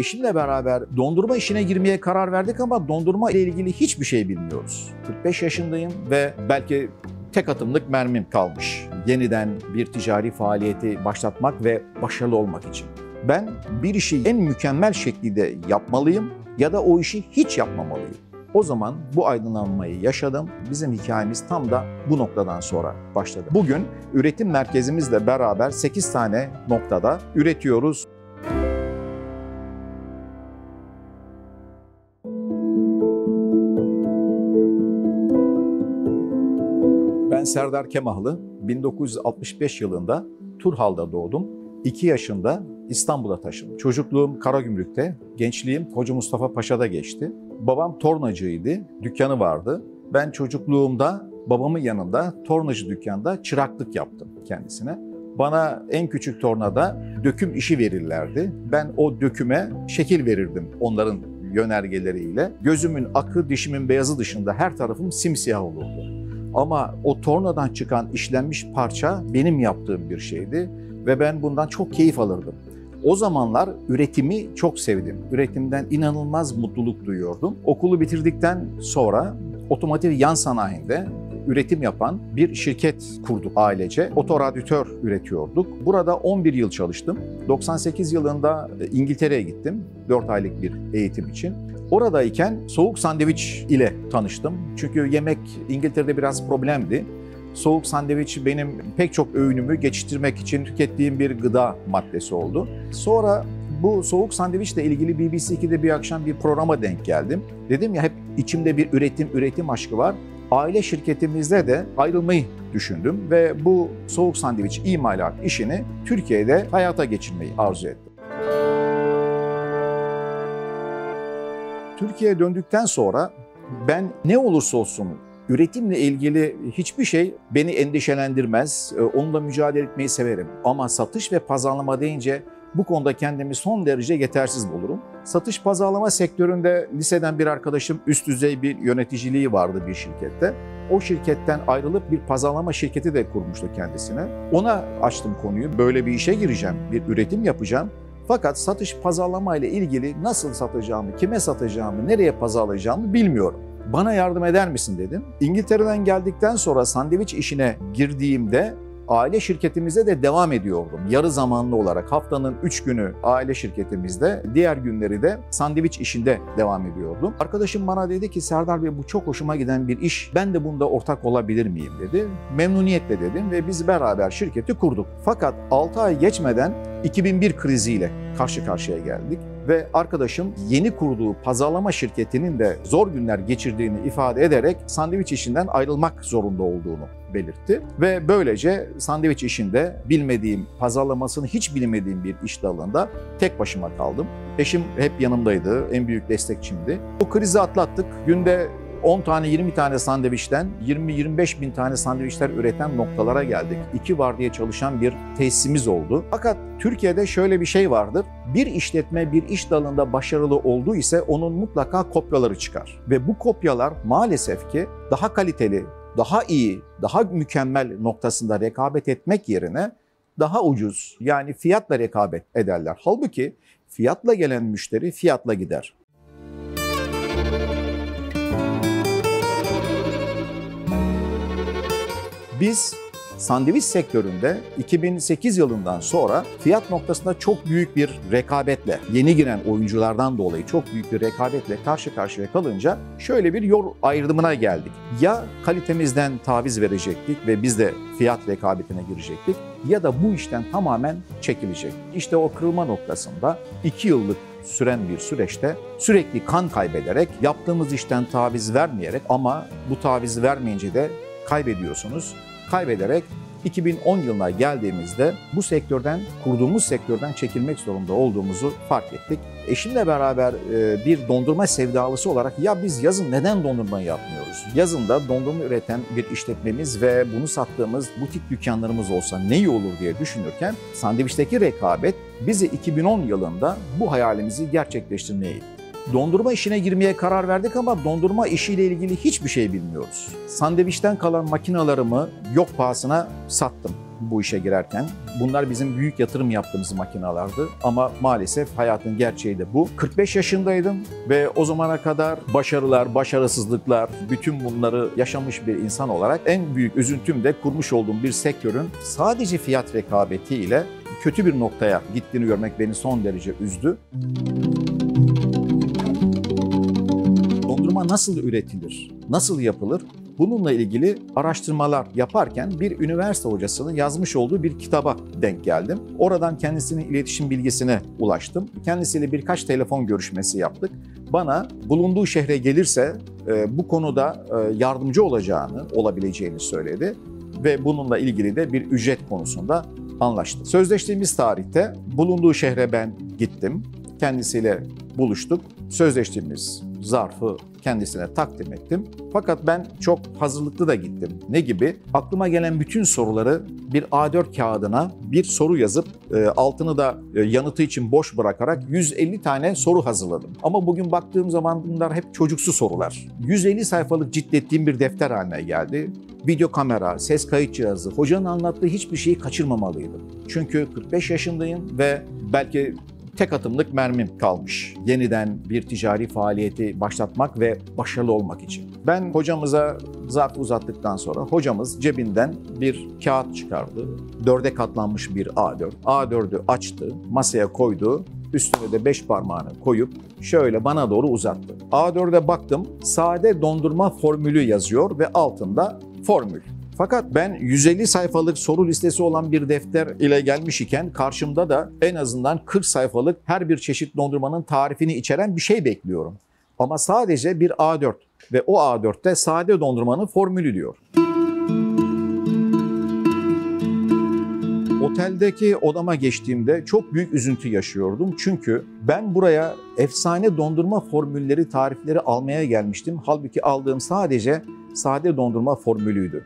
eşimle beraber dondurma işine girmeye karar verdik ama dondurma ile ilgili hiçbir şey bilmiyoruz. 45 yaşındayım ve belki tek atımlık mermim kalmış. Yeniden bir ticari faaliyeti başlatmak ve başarılı olmak için. Ben bir işi en mükemmel şekilde yapmalıyım ya da o işi hiç yapmamalıyım. O zaman bu aydınlanmayı yaşadım. Bizim hikayemiz tam da bu noktadan sonra başladı. Bugün üretim merkezimizle beraber 8 tane noktada üretiyoruz. Ben Serdar Kemahlı, 1965 yılında Turhal'da doğdum. 2 yaşında İstanbul'a taşındım. Çocukluğum Karagümrük'te, gençliğim Koca Mustafa Paşa'da geçti. Babam tornacıydı, dükkanı vardı. Ben çocukluğumda babamın yanında tornacı dükkanda çıraklık yaptım kendisine. Bana en küçük tornada döküm işi verirlerdi. Ben o döküme şekil verirdim onların yönergeleriyle. Gözümün akı, dişimin beyazı dışında her tarafım simsiyah olurdu. Ama o tornadan çıkan işlenmiş parça benim yaptığım bir şeydi ve ben bundan çok keyif alırdım. O zamanlar üretimi çok sevdim. Üretimden inanılmaz mutluluk duyuyordum. Okulu bitirdikten sonra otomotiv yan sanayinde üretim yapan bir şirket kurduk ailece. Otoradyatör üretiyorduk. Burada 11 yıl çalıştım. 98 yılında İngiltere'ye gittim 4 aylık bir eğitim için. Oradayken soğuk sandviç ile tanıştım. Çünkü yemek İngiltere'de biraz problemdi. Soğuk sandviç benim pek çok öğünümü geçiştirmek için tükettiğim bir gıda maddesi oldu. Sonra bu soğuk sandviçle ilgili BBC 2'de bir akşam bir programa denk geldim. Dedim ya hep içimde bir üretim aşkı var. Aile şirketimizde de ayrılmayı düşündüm ve bu soğuk sandviç imalat işini Türkiye'de hayata geçirmeyi arzu ettim. Türkiye'ye döndükten sonra ben ne olursa olsun üretimle ilgili hiçbir şey beni endişelendirmez, onunla mücadele etmeyi severim. Ama satış ve pazarlama deyince bu konuda kendimi son derece yetersiz bulurum. Satış pazarlama sektöründe liseden bir arkadaşım üst düzey bir yöneticiliği vardı bir şirkette. O şirketten ayrılıp bir pazarlama şirketi de kurmuştu kendisine. Ona açtım konuyu, böyle bir işe gireceğim, bir üretim yapacağım. Fakat satış pazarlama ile ilgili nasıl satacağımı, kime satacağımı, nereye pazarlayacağımı bilmiyorum. Bana yardım eder misin dedim. İngiltere'den geldikten sonra sandviç işine girdiğimde aile şirketimize de devam ediyordum. Yarı zamanlı olarak haftanın 3 günü aile şirketimizde, diğer günleri de sandviç işinde devam ediyordum. Arkadaşım bana dedi ki Serdar Bey bu çok hoşuma giden bir iş, ben de bunda ortak olabilir miyim dedi. Memnuniyetle dedim ve biz beraber şirketi kurduk. Fakat 6 ay geçmeden 2001 kriziyle karşı karşıya geldik. Ve arkadaşım yeni kurduğu pazarlama şirketinin de zor günler geçirdiğini ifade ederek sandviç işinden ayrılmak zorunda olduğunu belirtti. Ve böylece sandviç işinde bilmediğim, pazarlamasını hiç bilmediğim bir iş dalında tek başıma kaldım. Eşim hep yanımdaydı, en büyük destekçimdi. Bu krizi atlattık. Günde 10 tane 20 tane sandviçten 20-25 bin tane sandviçler üreten noktalara geldik. 2 vardiya çalışan bir tesisimiz oldu. Fakat Türkiye'de şöyle bir şey vardır. Bir işletme bir iş dalında başarılı olduğu ise onun mutlaka kopyaları çıkar. Ve bu kopyalar maalesef ki daha kaliteli, daha iyi, daha mükemmel noktasında rekabet etmek yerine daha ucuz yani fiyatla rekabet ederler. Halbuki fiyatla gelen müşteri fiyatla gider. Biz sandviç sektöründe 2008 yılından sonra fiyat noktasında çok büyük bir rekabetle, yeni giren oyunculardan dolayı çok büyük bir rekabetle karşı karşıya kalınca şöyle bir yol ayrımına geldik. Ya kalitemizden taviz verecektik ve biz de fiyat rekabetine girecektik ya da bu işten tamamen çekilecektik. İşte o kırılma noktasında 2 yıllık süren bir süreçte sürekli kan kaybederek, yaptığımız işten taviz vermeyerek ama bu taviz vermeyince de kaybediyorsunuz. Kaybederek 2010 yılına geldiğimizde bu sektörden, kurduğumuz sektörden çekilmek zorunda olduğumuzu fark ettik. Eşimle beraber bir dondurma sevdalısı olarak ya biz yazın neden dondurma yapmıyoruz? Yazın da dondurma üreten bir işletmemiz ve bunu sattığımız butik dükkanlarımız olsa ne iyi olur diye düşünürken sandviçteki rekabet bizi 2010 yılında bu hayalimizi gerçekleştirmeye itti. Dondurma işine girmeye karar verdik ama dondurma işiyle ilgili hiçbir şey bilmiyoruz. Sandviçten kalan makinalarımı yok pahasına sattım. bu işe girerken. Bunlar bizim büyük yatırım yaptığımız makinelerdi ama maalesef hayatın gerçeği de bu. 45 yaşındaydım ve o zamana kadar başarılar, başarısızlıklar, bütün bunları yaşamış bir insan olarak en büyük üzüntüm de kurmuş olduğum bir sektörün sadece fiyat rekabetiyle kötü bir noktaya gittiğini görmek beni son derece üzdü. Dondurma nasıl üretilir, nasıl yapılır? Bununla ilgili araştırmalar yaparken bir üniversite hocasının yazmış olduğu bir kitaba denk geldim. Oradan kendisinin iletişim bilgisine ulaştım. Kendisiyle birkaç telefon görüşmesi yaptık. Bana bulunduğu şehre gelirse bu konuda yardımcı olabileceğini söyledi ve bununla ilgili de bir ücret konusunda anlaştık. Sözleştiğimiz tarihte bulunduğu şehre ben gittim. Kendisiyle buluştuk. Sözleştiğimiz zarfı kendisine takdim ettim. Fakat ben çok hazırlıklı da gittim. Ne gibi? Aklıma gelen bütün soruları bir A4 kağıdına bir soru yazıp altını da yanıtı için boş bırakarak 150 tane soru hazırladım. Ama bugün baktığım zaman bunlar hep çocuksu sorular. 150 sayfalık ciltlettiğim bir defter haline geldi. Video kamera, ses kayıt cihazı, hocanın anlattığı hiçbir şeyi kaçırmamalıydım. Çünkü 45 yaşındayım ve belki tek atımlık mermim kalmış. Yeniden bir ticari faaliyeti başlatmak ve başarılı olmak için. Ben hocamıza zarfı uzattıktan sonra hocamız cebinden bir kağıt çıkardı. 4'e katlanmış bir A4. A4'ü açtı, masaya koydu. Üstüne de 5 parmağını koyup şöyle bana doğru uzattı. A4'e baktım, sade dondurma formülü yazıyor ve altında formül. Fakat ben 150 sayfalık soru listesi olan bir defter ile gelmiş iken karşımda da en azından 40 sayfalık her bir çeşit dondurmanın tarifini içeren bir şey bekliyorum. Ama sadece bir A4 ve o A4'te sade dondurmanın formülü diyor. Oteldeki odama geçtiğimde çok büyük üzüntü yaşıyordum. Çünkü ben buraya efsane dondurma formülleri, tarifleri almaya gelmiştim. Halbuki aldığım sadece sade dondurma formülüydü.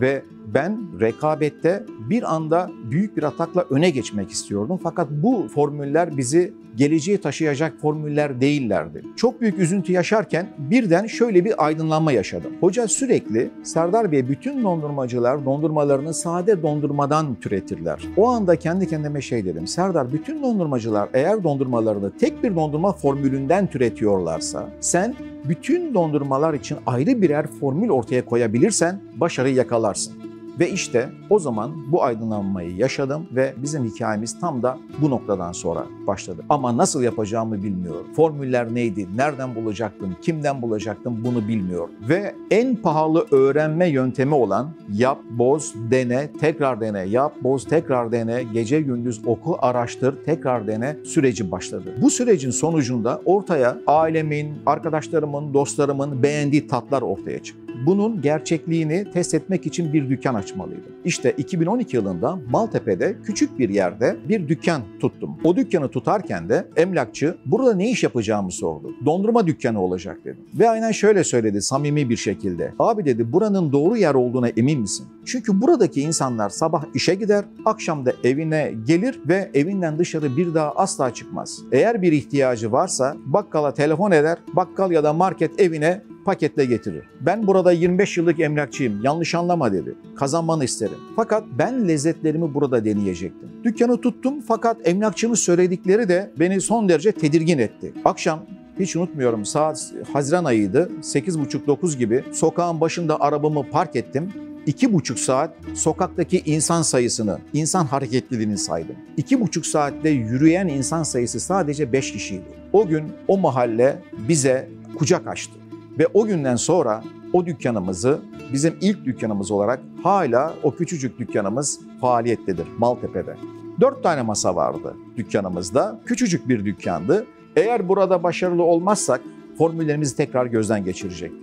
Ve ben rekabette bir anda büyük bir atakla öne geçmek istiyordum. Fakat bu formüller bizi geleceğe taşıyacak formüller değillerdi. Çok büyük üzüntü yaşarken birden şöyle bir aydınlanma yaşadım. Hoca sürekli "Serdar Bey, bütün dondurmacılar dondurmalarını sade dondurmadan türetirler." O anda kendi kendime şey dedim. "Serdar, bütün dondurmacılar eğer dondurmalarını tek bir dondurma formülünden türetiyorlarsa sen bütün dondurmalar için ayrı birer formül ortaya koyabilirsen başarıyı yakalarsın." Ve işte o zaman bu aydınlanmayı yaşadım ve bizim hikayemiz tam da bu noktadan sonra başladı. Ama nasıl yapacağımı bilmiyorum. Formüller neydi, nereden bulacaktım, kimden bulacaktım bunu bilmiyorum. Ve en pahalı öğrenme yöntemi olan yap, boz, dene, tekrar dene, yap, boz, tekrar dene, gece gündüz oku, araştır, tekrar dene süreci başladı. Bu sürecin sonucunda ortaya ailemin, arkadaşlarımın, dostlarımın beğendiği tatlar ortaya çıktı. Bunun gerçekliğini test etmek için bir dükkan açmalıydım. İşte 2012 yılında Maltepe'de küçük bir yerde bir dükkan tuttum. O dükkanı tutarken de emlakçı "Burada ne iş yapacağımı" sordu. "Dondurma dükkanı olacak" dedi. Ve aynen şöyle söyledi samimi bir şekilde. "Abi" dedi, "buranın doğru yer olduğuna emin misin? Çünkü buradaki insanlar sabah işe gider, akşam da evine gelir ve evinden dışarı bir daha asla çıkmaz. Eğer bir ihtiyacı varsa bakkala telefon eder, bakkal ya da market evine paketle getirir. Ben burada 25 yıllık emlakçıyım, yanlış anlama" dedi. "Kazanmanı isterim. Fakat ben lezzetlerimi burada deneyecektim." Dükkanı tuttum fakat emlakçının söyledikleri de beni son derece tedirgin etti. Akşam hiç unutmuyorum, saat Haziran ayıydı, 8.30-9 gibi sokağın başında arabamı park ettim. 2,5 saat sokaktaki insan sayısını, insan hareketliliğini saydım. 2,5 saatte yürüyen insan sayısı sadece 5 kişiydi. O gün o mahalle bize kucak açtı. Ve o günden sonra o dükkanımızı, bizim ilk dükkanımız olarak hala o küçücük dükkanımız faaliyettedir Maltepe'de. 4 tane masa vardı dükkanımızda. Küçücük bir dükkandı. Eğer burada başarılı olmazsak formüllerimizi tekrar gözden geçirecektik.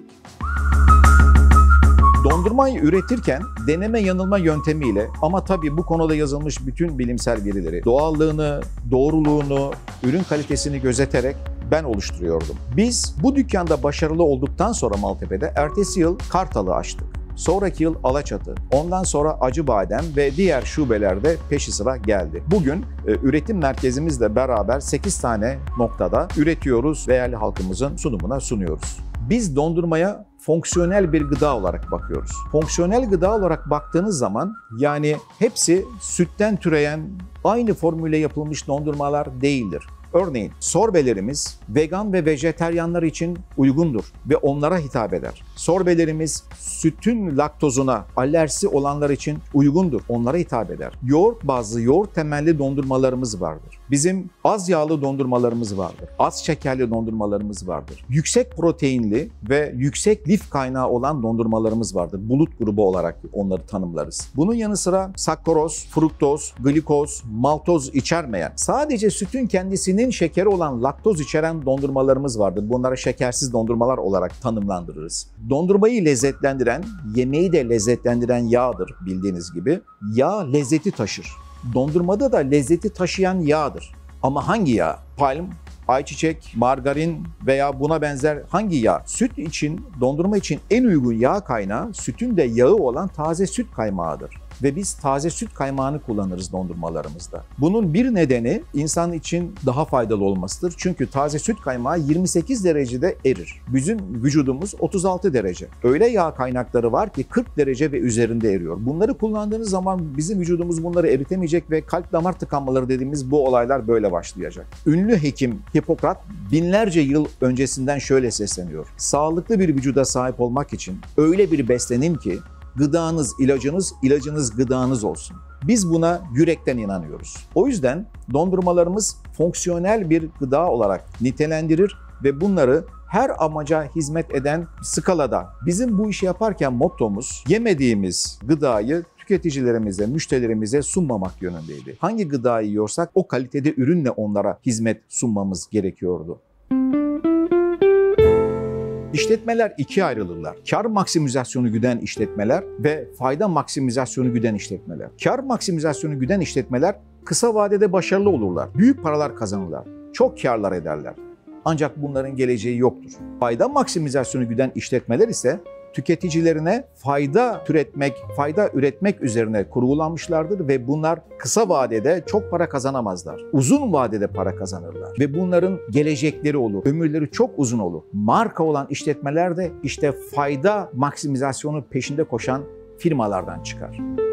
Dondurmayı üretirken deneme yanılma yöntemiyle, ama tabii bu konuda yazılmış bütün bilimsel verileri, doğallığını, doğruluğunu, ürün kalitesini gözeterek ben oluşturuyordum. Biz bu dükkanda başarılı olduktan sonra Maltepe'de ertesi yıl Kartal'ı açtık. Sonraki yıl Alaçatı, ondan sonra Acıbadem ve diğer şubelerde peşi sıra geldi. Bugün üretim merkezimizle beraber 8 tane noktada üretiyoruz ve yerli halkımızın sunumuna sunuyoruz. Biz dondurmaya fonksiyonel bir gıda olarak bakıyoruz. Fonksiyonel gıda olarak baktığınız zaman yani hepsi sütten türeyen aynı formülle yapılmış dondurmalar değildir. Örneğin sorbelerimiz vegan ve vejeteryanlar için uygundur ve onlara hitap eder. Sorbelerimiz sütün laktozuna alerjisi olanlar için uygundur, onlara hitap eder. Yoğurt bazlı, yoğurt temelli dondurmalarımız vardır. Bizim az yağlı dondurmalarımız vardır. Az şekerli dondurmalarımız vardır. Yüksek proteinli ve yüksek lif kaynağı olan dondurmalarımız vardır. Bulut grubu olarak onları tanımlarız. Bunun yanı sıra sakkaroz, fruktoz, glikoz, maltoz içermeyen, sadece sütün kendisini şekeri olan laktoz içeren dondurmalarımız vardır. Bunlara şekersiz dondurmalar olarak tanımlandırırız. Dondurmayı lezzetlendiren, yemeği de lezzetlendiren yağdır bildiğiniz gibi. Yağ lezzeti taşır. Dondurmada da lezzeti taşıyan yağdır. Ama hangi yağ? Palm, ayçiçek, margarin veya buna benzer hangi yağ? Süt için, dondurma için en uygun yağ kaynağı sütün de yağı olan taze süt kaymağıdır. Ve biz taze süt kaymağını kullanırız dondurmalarımızda. Bunun bir nedeni insan için daha faydalı olmasıdır. Çünkü taze süt kaymağı 28 derecede erir. Bizim vücudumuz 36 derece. Öyle yağ kaynakları var ki 40 derece ve üzerinde eriyor. Bunları kullandığınız zaman bizim vücudumuz bunları eritemeyecek ve kalp damar tıkanmaları dediğimiz bu olaylar böyle başlayacak. Ünlü hekim Hipokrat binlerce yıl öncesinden şöyle sesleniyor. Sağlıklı bir vücuda sahip olmak için öyle bir beslenin ki gıdanız ilacınız, ilacınız gıdanız olsun. Biz buna yürekten inanıyoruz. O yüzden dondurmalarımız fonksiyonel bir gıda olarak nitelendirir ve bunları her amaca hizmet eden skalada. Bizim bu işi yaparken mottomuz yemediğimiz gıdayı tüketicilerimize, müşterilerimize sunmamak yönündeydi. Hangi gıdayı yiyorsak o kalitede ürünle onlara hizmet sunmamız gerekiyordu. İşletmeler ikiye ayrılırlar. Kar maksimizasyonu güden işletmeler ve fayda maksimizasyonu güden işletmeler. Kar maksimizasyonu güden işletmeler kısa vadede başarılı olurlar. Büyük paralar kazanırlar. Çok karlar ederler. Ancak bunların geleceği yoktur. Fayda maksimizasyonu güden işletmeler ise tüketicilerine fayda türetmek, fayda üretmek üzerine kurgulanmışlardır ve bunlar kısa vadede çok para kazanamazlar. Uzun vadede para kazanırlar ve bunların gelecekleri olur, ömürleri çok uzun olur. Marka olan işletmeler de işte fayda maksimizasyonu peşinde koşan firmalardan çıkar.